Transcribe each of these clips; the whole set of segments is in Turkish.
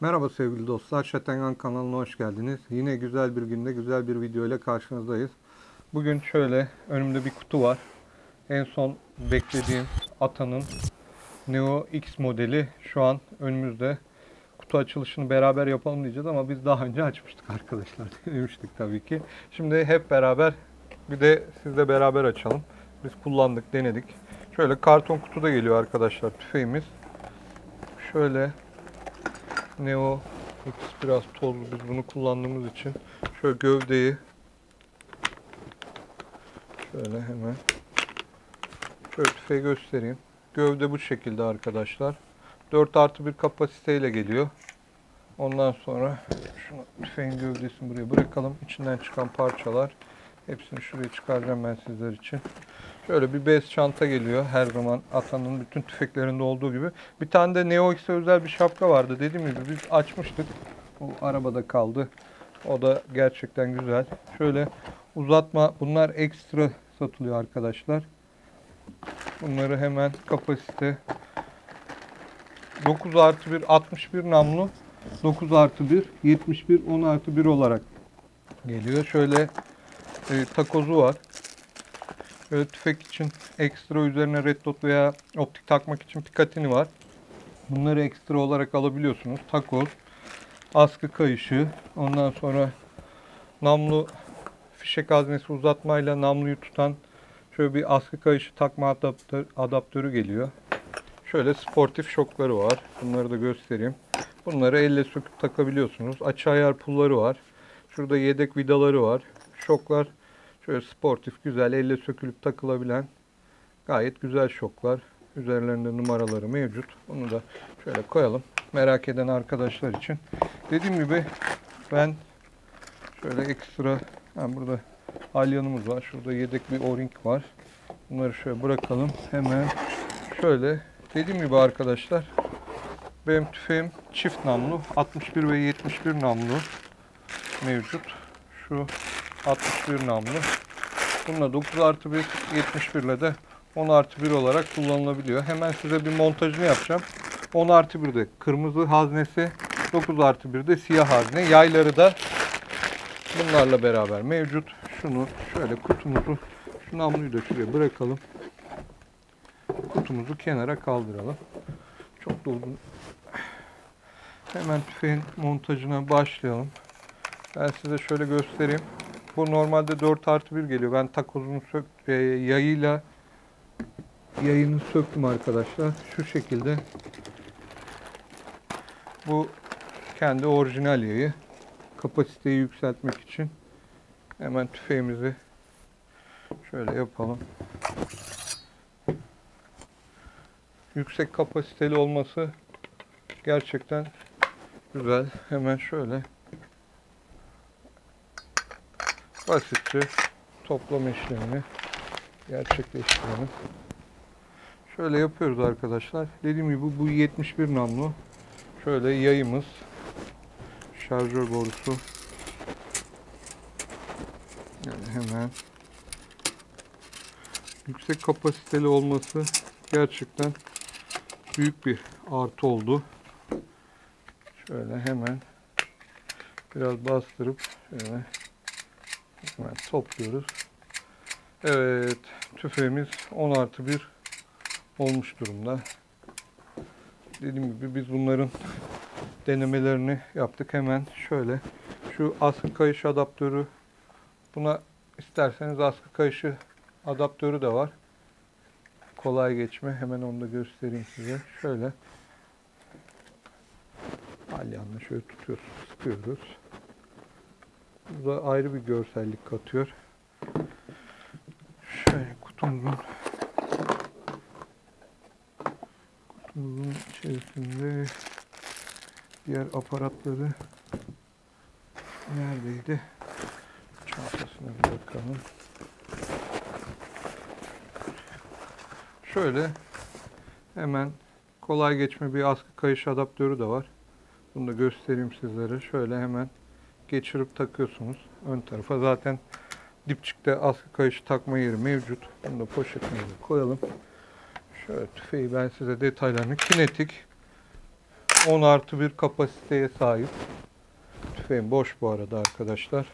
Merhaba sevgili dostlar, SHOT and GUN kanalına hoş geldiniz. Yine güzel bir günde güzel bir video ile karşınızdayız. Bugün şöyle önümde bir kutu var. En son beklediğim Ata'nın Neo X modeli şu an önümüzde. Kutu açılışını beraber yapalım diyeceğiz ama biz daha önce açmıştık arkadaşlar. Denemiştik tabii ki. Şimdi hep beraber bir de sizle beraber açalım. Biz kullandık, denedik. Şöyle karton kutuda geliyor arkadaşlar tüfeğimiz. Şöyle Neo X biraz tozlu, biz bunu kullandığımız için şöyle gövdeyi şöyle hemen şöyle tüfeği göstereyim. Gövde bu şekilde arkadaşlar. 4+1 kapasiteyle geliyor. Ondan sonra şunu, tüfeğin gövdesini buraya bırakalım. İçinden çıkan parçalar hepsini şuraya çıkaracağım ben sizler için. Şöyle bir bez çanta geliyor. Her zaman Ata'nın bütün tüfeklerinde olduğu gibi. Bir tane de Neo X'e özel bir şapka vardı. Dediğim gibi biz açmıştık. Bu arabada kaldı. O da gerçekten güzel. Şöyle uzatma. Bunlar ekstra satılıyor arkadaşlar. Bunları hemen kapasite 9+1 61 namlu, 9+1 71 10+1 olarak geliyor. Şöyle takozu var. Böyle tüfek için ekstra üzerine red dot veya optik takmak için Picatinny var. Bunları ekstra olarak alabiliyorsunuz. Takoz, askı kayışı, ondan sonra namlu fişek haznesi uzatmayla namluyu tutan şöyle bir askı kayışı takma adaptörü geliyor. Şöyle sportif şokları var. Bunları da göstereyim. Bunları elle söküp takabiliyorsunuz. Açı ayar pulları var. Şurada yedek vidaları var. Şoklar şöyle sportif, güzel, elle sökülüp takılabilen gayet güzel şoklar. Üzerlerinde numaraları mevcut. Bunu da şöyle koyalım. Merak eden arkadaşlar için. Dediğim gibi ben şöyle ekstra, yani burada alyanımız var. Şurada yedek bir o-ring var. Bunları şöyle bırakalım. Hemen şöyle dediğim gibi arkadaşlar, benim tüfeğim çift namlu. 61 ve 71 namlu mevcut. Şu 61 namlu. Bununla 9+1, 71 ile de 10+1 olarak kullanılabiliyor. Hemen size bir montajını yapacağım. 10+1'de kırmızı haznesi, 9+1'de siyah hazne. Yayları da bunlarla beraber mevcut. Şunu şöyle kutumuzu, şu namluyu da şuraya bırakalım. Kutumuzu kenara kaldıralım. Çok doldu. Hemen tüfeğin montajına başlayalım. Ben size şöyle göstereyim. Bu normalde 4+1 geliyor. Ben takozunu yayıyla yayını söktüm arkadaşlar. Şu şekilde. Bu kendi orijinal yayı. Kapasiteyi yükseltmek için. Hemen tüfeğimizi şöyle yapalım. Yüksek kapasiteli olması gerçekten güzel. Hemen şöyle basitçe toplama işlemini gerçekleştirelim. Şöyle yapıyoruz arkadaşlar. Dediğim gibi bu 71 namlu. Şöyle yayımız, şarjör borusu. Yani hemen yüksek kapasiteli olması gerçekten büyük bir artı oldu. Şöyle hemen biraz bastırıp şöyle hemen topluyoruz. Evet, tüfeğimiz 10+1 olmuş durumda. Dediğim gibi biz bunların denemelerini yaptık. Hemen şöyle şu askı kayışı adaptörü, buna isterseniz askı kayışı adaptörü de var. Kolay geçme. Hemen onu da göstereyim size. Şöyle alyanla şöyle tutuyoruz, sıkıyoruz. Bu da ayrı bir görsellik katıyor. Şöyle kutumuzun içerisinde diğer aparatları neredeydi? Çantasına bir bakalım. Şöyle hemen kolay geçme bir askı kayış adaptörü de var. Bunu da göstereyim sizlere. Şöyle hemen geçirip takıyorsunuz. Ön tarafa zaten dipçikte askı kayışı takma yeri mevcut. Bunu da poşetine koyalım. Şöyle tüfeği ben size detaylarını, kinetik 10+1 kapasiteye sahip. Tüfeğim boş bu arada arkadaşlar.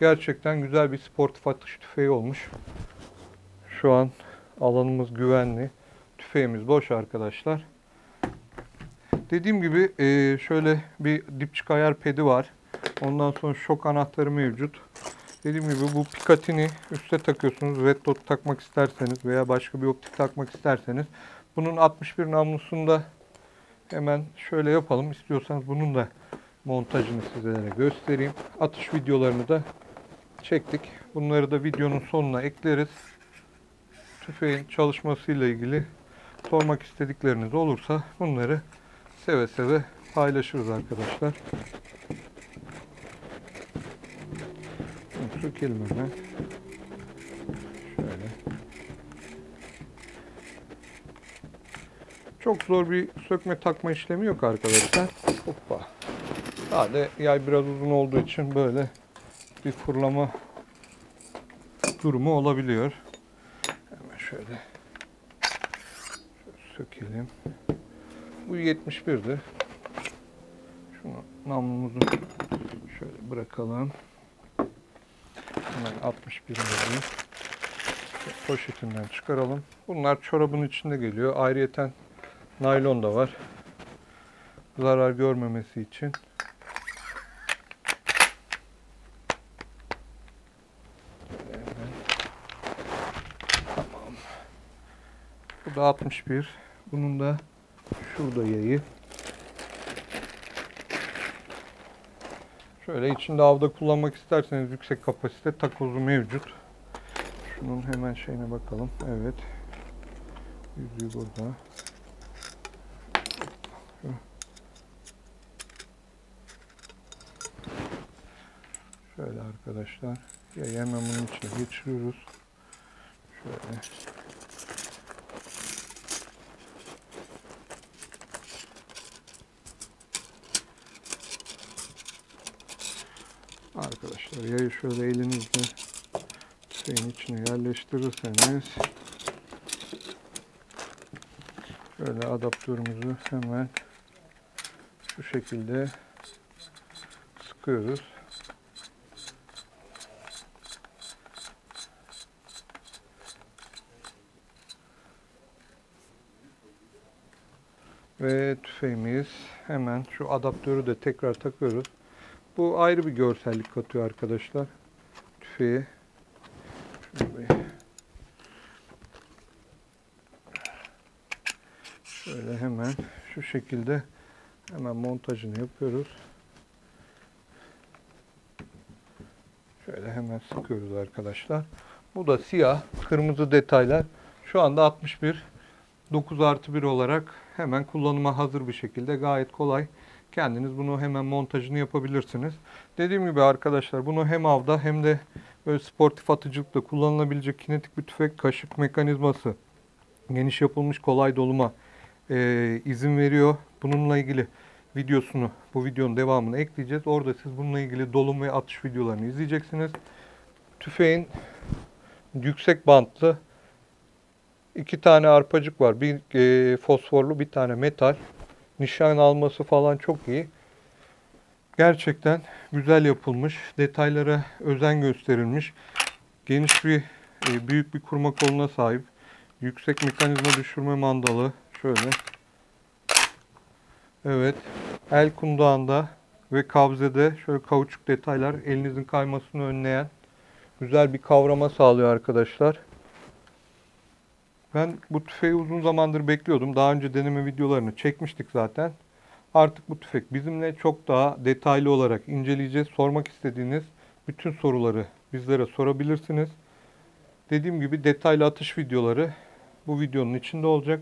Gerçekten güzel bir sportif atış tüfeği olmuş. Şu an alanımız güvenli. Tüfeğimiz boş arkadaşlar. Dediğim gibi şöyle bir dipçik ayar pedi var. Ondan sonra şok anahtarı mevcut. Dediğim gibi bu Picatinny üste takıyorsunuz. Red dot takmak isterseniz veya başka bir optik takmak isterseniz. Bunun 61 namlusunda hemen şöyle yapalım. İstiyorsanız bunun da montajını sizlere göstereyim. Atış videolarını da çektik. Bunları da videonun sonuna ekleriz. Tüfeğin çalışmasıyla ilgili sormak istedikleriniz olursa bunları seve seve paylaşırız arkadaşlar. Sökelim hemen. Şöyle. Çok zor bir sökme takma işlemi yok arkadaşlar. Hoppa. Sade yay biraz uzun olduğu için böyle bir fırlama durumu olabiliyor. Hemen şöyle sökelim. Bu 71'di. Şunu namlumuzu şöyle bırakalım. Hemen 61'imizi poşetinden çıkaralım. Bunlar çorabın içinde geliyor. Ayrıyeten naylon da var. Zarar görmemesi için. Tamam. Bu da 61. Bunun da şurada yayı. Şöyle içinde avda kullanmak isterseniz yüksek kapasite takozu mevcut. Şunun hemen şeyine bakalım. Evet. Yüzüğü burada. Şöyle arkadaşlar. Yayı hemen bunun içine geçiriyoruz. Şöyle. Arkadaşlar yayı şöyle elinizle şeyin içine yerleştirirseniz böyle adaptörümüzü hemen şu şekilde sıkıyoruz. Ve tüfeğimiz hemen şu adaptörü de tekrar takıyoruz. Bu ayrı bir görsellik katıyor arkadaşlar. Tüfeği. Şöyle hemen şu şekilde hemen montajını yapıyoruz. Şöyle hemen sıkıyoruz arkadaşlar. Bu da siyah, kırmızı detaylar. Şu anda 61 9+1 olarak hemen kullanıma hazır bir şekilde gayet kolay. Kendiniz bunu hemen montajını yapabilirsiniz. Dediğim gibi arkadaşlar bunu hem avda hem de böyle sportif atıcılıkta kullanılabilecek kinetik bir tüfek, kaşık mekanizması, geniş yapılmış kolay doluma izin veriyor. Bununla ilgili videosunu, bu videonun devamını ekleyeceğiz. Orada siz bununla ilgili dolum ve atış videolarını izleyeceksiniz. Tüfeğin yüksek bantlı 2 tane arpacık var. Bir fosforlu, bir tane metal. Nişan alması falan çok iyi. Gerçekten güzel yapılmış. Detaylara özen gösterilmiş. Geniş bir, büyük bir kurma koluna sahip. Yüksek mekanizma düşürme mandalı. Şöyle. Evet. El kundağında ve kabzede şöyle kauçuk detaylar. Elinizin kaymasını önleyen güzel bir kavrama sağlıyor arkadaşlar. Ben bu tüfeği uzun zamandır bekliyordum. Daha önce deneme videolarını çekmiştik zaten. Artık bu tüfek bizimle, çok daha detaylı olarak inceleyeceğiz. Sormak istediğiniz bütün soruları bizlere sorabilirsiniz. Dediğim gibi detaylı atış videoları bu videonun içinde olacak.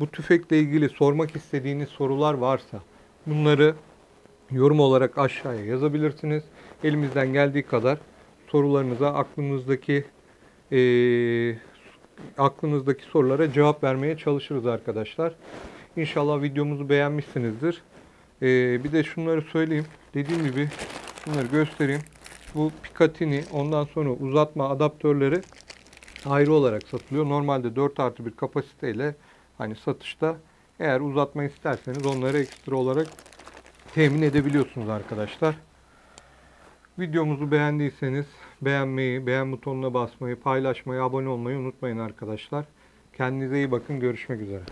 Bu tüfekle ilgili sormak istediğiniz sorular varsa bunları yorum olarak aşağıya yazabilirsiniz. Elimizden geldiği kadar sorularınıza, aklınızdaki sorulara cevap vermeye çalışırız arkadaşlar. İnşallah videomuzu beğenmişsinizdir. Bir de şunları söyleyeyim. Dediğim gibi bunları göstereyim. Bu Picatinny, ondan sonra uzatma adaptörleri ayrı olarak satılıyor. Normalde 4+1 kapasiteyle Hani satışta eğer uzatma isterseniz onları ekstra olarak temin edebiliyorsunuz arkadaşlar. Videomuzu beğendiyseniz beğenmeyi, beğen butonuna basmayı, paylaşmayı, abone olmayı unutmayın arkadaşlar. Kendinize iyi bakın. Görüşmek üzere.